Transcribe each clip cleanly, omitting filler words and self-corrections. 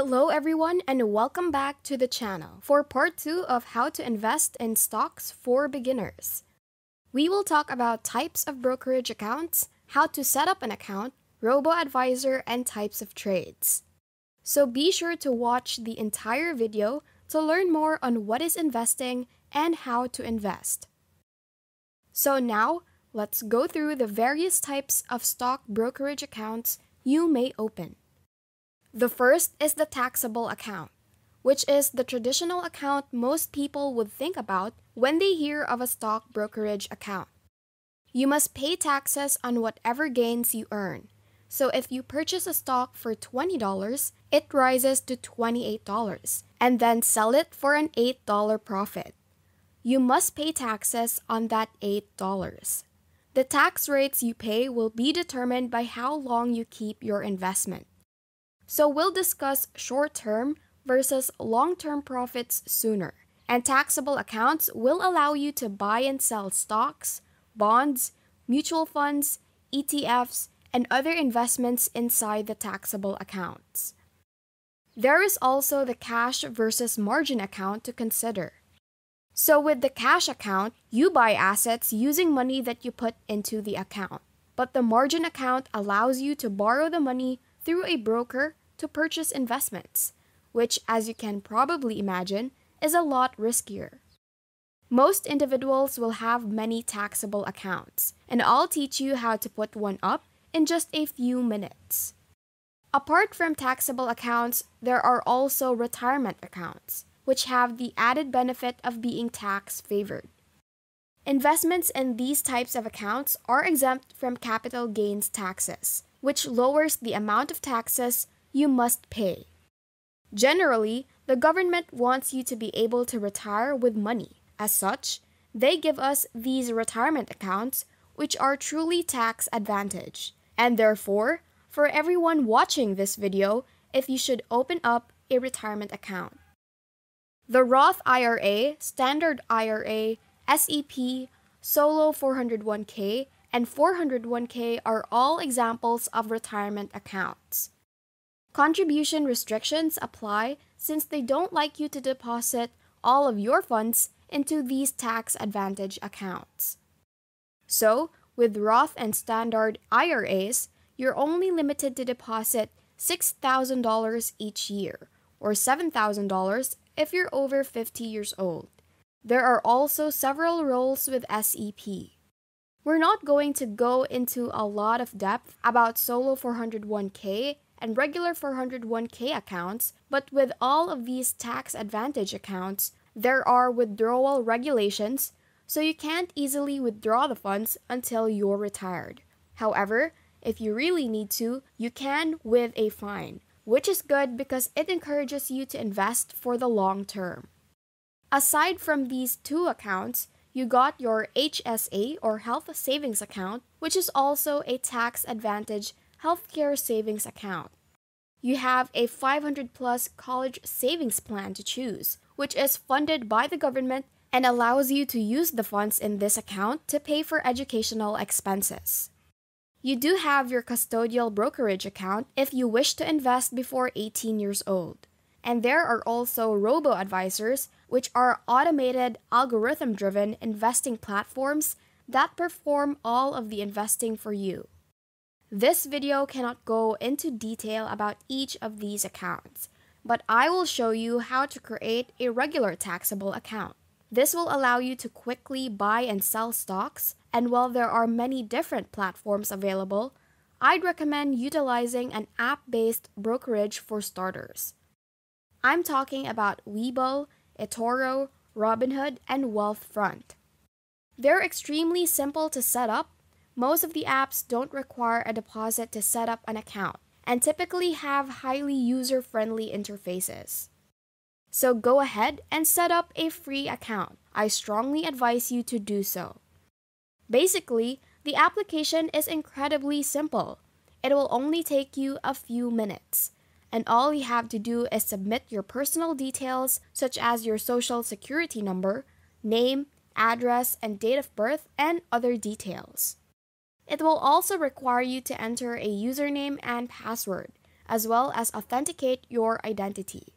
Hello everyone and welcome back to the channel for part 2 of how to invest in stocks for beginners. We will talk about types of brokerage accounts, how to set up an account, robo-advisor, and types of trades. So be sure to watch the entire video to learn more on what is investing and how to invest. So now, let's go through the various types of stock brokerage accounts you may open. The first is the taxable account, which is the traditional account most people would think about when they hear of a stock brokerage account. You must pay taxes on whatever gains you earn. So if you purchase a stock for $20, it rises to $28, and then sell it for an $8 profit. You must pay taxes on that $8. The tax rates you pay will be determined by how long you keep your investment. So we'll discuss short-term versus long-term profits sooner, and taxable accounts will allow you to buy and sell stocks, bonds, mutual funds, ETFs, and other investments inside the taxable accounts. There is also the cash versus margin account to consider. So with the cash account, you buy assets using money that you put into the account, but the margin account allows you to borrow the money through a broker to purchase investments, which, as you can probably imagine, is a lot riskier. Most individuals will have many taxable accounts, and I'll teach you how to put one up in just a few minutes. Apart from taxable accounts, there are also retirement accounts, which have the added benefit of being tax-favored. Investments in these types of accounts are exempt from capital gains taxes, which lowers the amount of taxes you must pay. Generally, the government wants you to be able to retire with money. As such, they give us these retirement accounts, which are truly tax advantage. And therefore, for everyone watching this video, if you should open up a retirement account. The Roth IRA, Standard IRA, SEP, Solo 401k, and 401k are all examples of retirement accounts. Contribution restrictions apply since they don't like you to deposit all of your funds into these tax advantage accounts. So, with Roth and Standard IRAs, you're only limited to deposit $6,000 each year, or $7,000 if you're over 50 years old. There are also several roles with SEP. We're not going to go into a lot of depth about Solo 401k and regular 401k accounts, but with all of these tax advantage accounts, there are withdrawal regulations, so you can't easily withdraw the funds until you're retired. However, if you really need to, you can with a fine, which is good because it encourages you to invest for the long term. Aside from these two accounts, you got your HSA or Health Savings Account, which is also a tax advantage healthcare savings account. You have a 500+ college savings plan to choose, which is funded by the government and allows you to use the funds in this account to pay for educational expenses. You do have your custodial brokerage account if you wish to invest before 18 years old. And there are also robo-advisors, which are automated, algorithm-driven investing platforms that perform all of the investing for you. This video cannot go into detail about each of these accounts, but I will show you how to create a regular taxable account. This will allow you to quickly buy and sell stocks, and while there are many different platforms available, I'd recommend utilizing an app-based brokerage for starters. I'm talking about Weibo, Etoro, Robinhood, and Wealthfront. They're extremely simple to set up. Most of the apps don't require a deposit to set up an account and typically have highly user-friendly interfaces. So go ahead and set up a free account. I strongly advise you to do so. Basically, the application is incredibly simple. It will only take you a few minutes. And all you have to do is submit your personal details such as your social security number, name, address, and date of birth, and other details. It will also require you to enter a username and password, as well as authenticate your identity.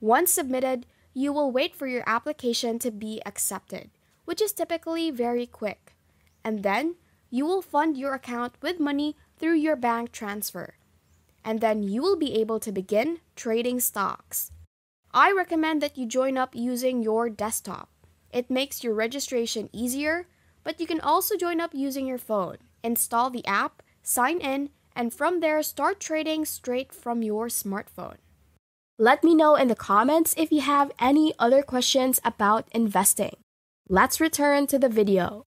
Once submitted, you will wait for your application to be accepted, which is typically very quick. And then, you will fund your account with money through your bank transfer. And then you will be able to begin trading stocks. I recommend that you join up using your desktop. It makes your registration easier, but you can also join up using your phone. Install the app, sign in, and from there start trading straight from your smartphone. Let me know in the comments if you have any other questions about investing. Let's return to the video.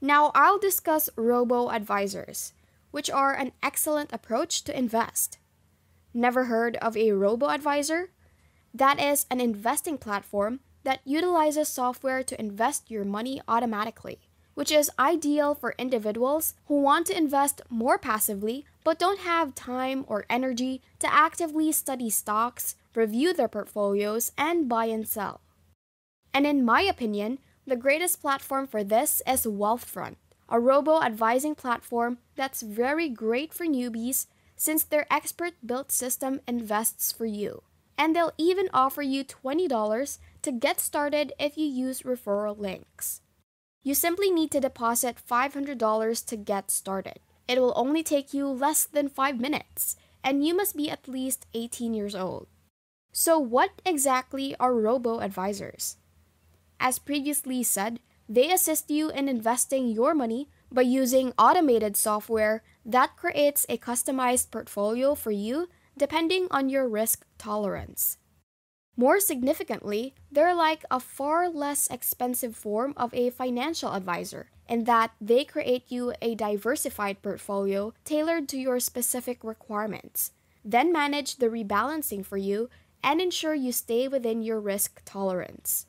Now I'll discuss robo-advisors, which are an excellent approach to invest. Never heard of a robo-advisor? That is an investing platform that utilizes software to invest your money automatically, which is ideal for individuals who want to invest more passively but don't have time or energy to actively study stocks, review their portfolios, and buy and sell. And in my opinion, the greatest platform for this is Wealthfront, a robo-advising platform that's very great for newbies since their expert-built system invests for you. And they'll even offer you $20 to get started if you use referral links. You simply need to deposit $500 to get started. It will only take you less than 5 minutes, and you must be at least 18 years old. So what exactly are robo-advisors? As previously said, they assist you in investing your money by using automated software that creates a customized portfolio for you depending on your risk tolerance. More significantly, they're like a far less expensive form of a financial advisor in that they create you a diversified portfolio tailored to your specific requirements, then manage the rebalancing for you and ensure you stay within your risk tolerance.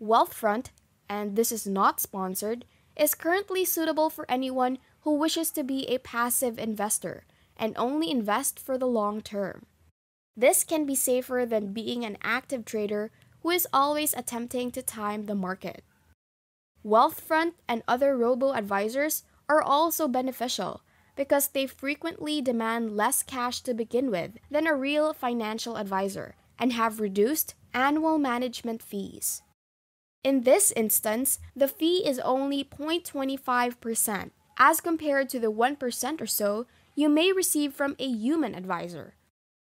Wealthfront, and this is not sponsored, is currently suitable for anyone who wishes to be a passive investor and only invest for the long term. This can be safer than being an active trader who is always attempting to time the market. Wealthfront and other robo-advisors are also beneficial because they frequently demand less cash to begin with than a real financial advisor and have reduced annual management fees. In this instance, the fee is only 0.25% as compared to the 1% or so you may receive from a human advisor.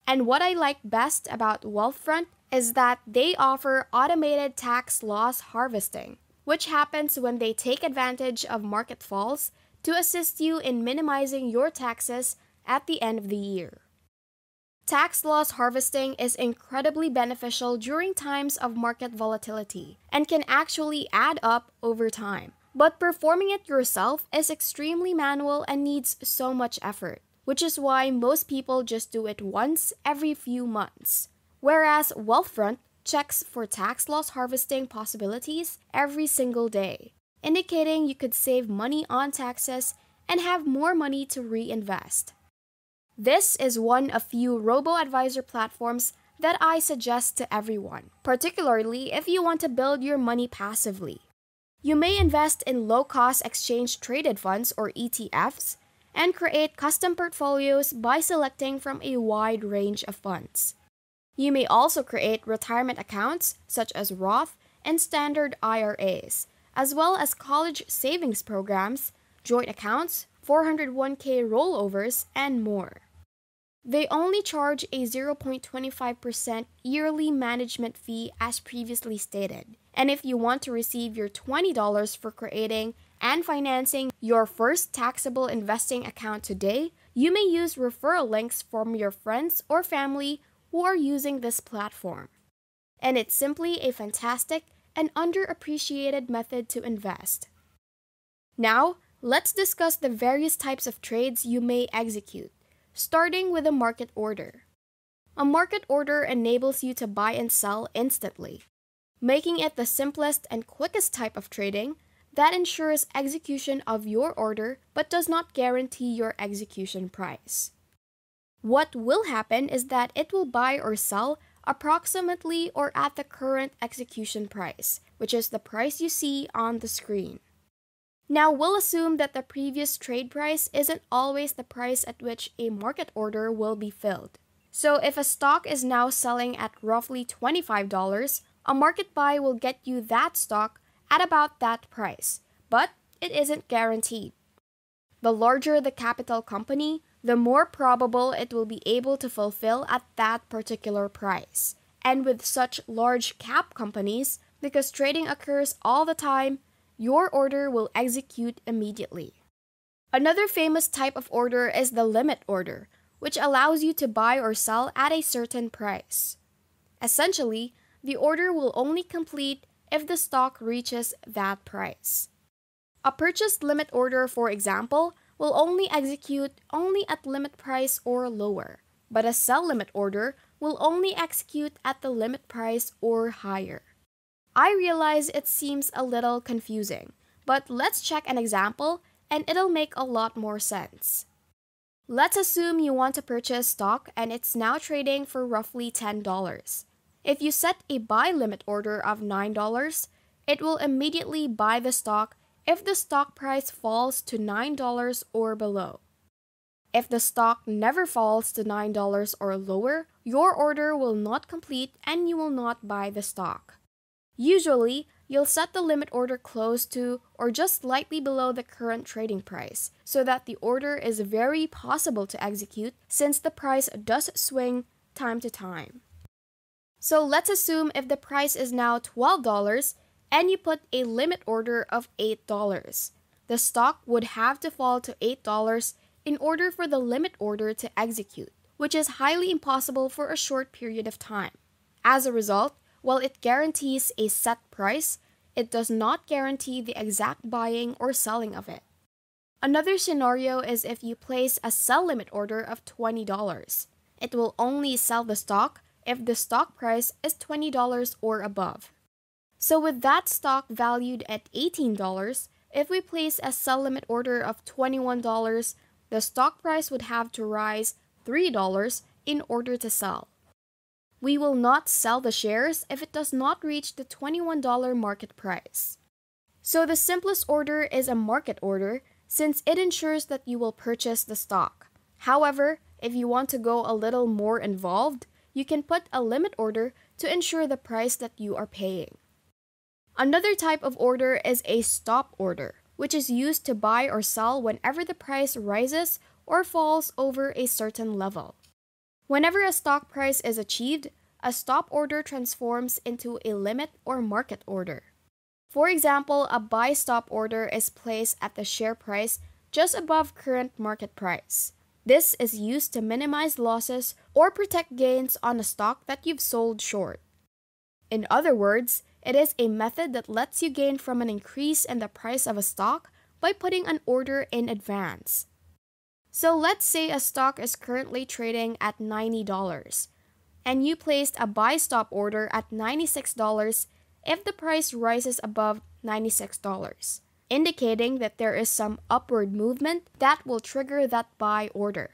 And what I like best about Wealthfront is that they offer automated tax loss harvesting, which happens when they take advantage of market falls to assist you in minimizing your taxes at the end of the year. Tax loss harvesting is incredibly beneficial during times of market volatility and can actually add up over time. But performing it yourself is extremely manual and needs so much effort, which is why most people just do it once every few months. Whereas Wealthfront checks for tax loss harvesting possibilities every single day, indicating you could save money on taxes and have more money to reinvest. This is one of few robo-advisor platforms that I suggest to everyone, particularly if you want to build your money passively. You may invest in low-cost exchange-traded funds or ETFs and create custom portfolios by selecting from a wide range of funds. You may also create retirement accounts such as Roth and standard IRAs, as well as college savings programs, joint accounts, 401k rollovers, and more. They only charge a 0.25% yearly management fee as previously stated. And if you want to receive your $20 for creating and financing your first taxable investing account today, you may use referral links from your friends or family who are using this platform. And it's simply a fantastic and underappreciated method to invest. Now, let's discuss the various types of trades you may execute, starting with a market order. A market order enables you to buy and sell instantly, making it the simplest and quickest type of trading that ensures execution of your order but does not guarantee your execution price. What will happen is that it will buy or sell approximately or at the current execution price, which is the price you see on the screen. Now, we'll assume that the previous trade price isn't always the price at which a market order will be filled. So if a stock is now selling at roughly $25, a market buy will get you that stock at about that price, but it isn't guaranteed. The larger the capital company, the more probable it will be able to fulfill at that particular price. And with such large cap companies, because trading occurs all the time, your order will execute immediately. Another famous type of order is the limit order, which allows you to buy or sell at a certain price. Essentially, the order will only complete if the stock reaches that price. A purchase limit order, for example, will only execute only at limit price or lower, but a sell limit order will only execute at the limit price or higher. I realize it seems a little confusing, but let's check an example and it'll make a lot more sense. Let's assume you want to purchase stock and it's now trading for roughly $10. If you set a buy limit order of $9, it will immediately buy the stock if the stock price falls to $9 or below. If the stock never falls to $9 or lower, your order will not complete and you will not buy the stock. Usually, you'll set the limit order close to or just slightly below the current trading price so that the order is very possible to execute since the price does swing time to time. So let's assume if the price is now $12, and you put a limit order of $8. The stock would have to fall to $8 in order for the limit order to execute, which is highly impossible for a short period of time. As a result, while it guarantees a set price, it does not guarantee the exact buying or selling of it. Another scenario is if you place a sell limit order of $20. It will only sell the stock if the stock price is $20 or above. So with that stock valued at $18, if we place a sell limit order of $21, the stock price would have to rise $3 in order to sell. We will not sell the shares if it does not reach the $21 market price. So the simplest order is a market order since it ensures that you will purchase the stock. However, if you want to go a little more involved, you can put a limit order to ensure the price that you are paying. Another type of order is a stop order, which is used to buy or sell whenever the price rises or falls over a certain level. Whenever a stock price is achieved, a stop order transforms into a limit or market order. For example, a buy stop order is placed at the share price just above current market price. This is used to minimize losses or protect gains on a stock that you've sold short. In other words, it is a method that lets you gain from an increase in the price of a stock by putting an order in advance. So let's say a stock is currently trading at $90, and you placed a buy stop order at $96 if the price rises above $96, indicating that there is some upward movement that will trigger that buy order.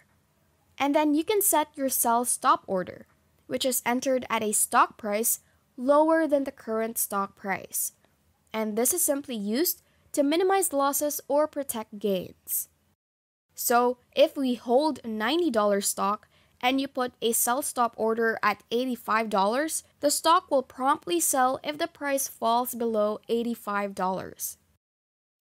And then you can set your sell stop order, which is entered at a stock price lower than the current stock price, and this is simply used to minimize losses or protect gains. So if we hold $90 stock and you put a sell stop order at $85, the stock will promptly sell if the price falls below $85.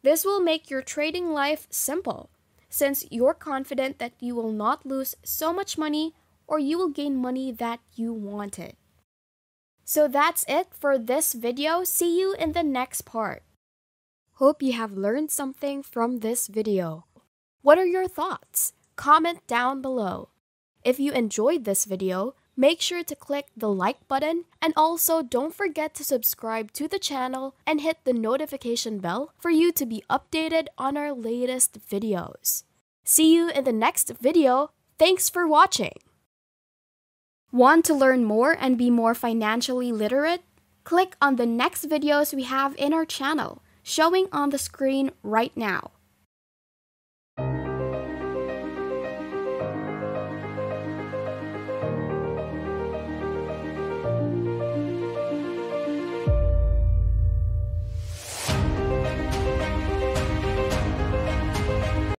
This will make your trading life simple, since you're confident that you will not lose so much money or you will gain money that you wanted. So that's it for this video. See you in the next part. Hope you have learned something from this video. What are your thoughts? Comment down below. If you enjoyed this video, make sure to click the like button and also don't forget to subscribe to the channel and hit the notification bell for you to be updated on our latest videos. See you in the next video. Thanks for watching. Want to learn more and be more financially literate? Click on the next videos we have in our channel, showing on the screen right now.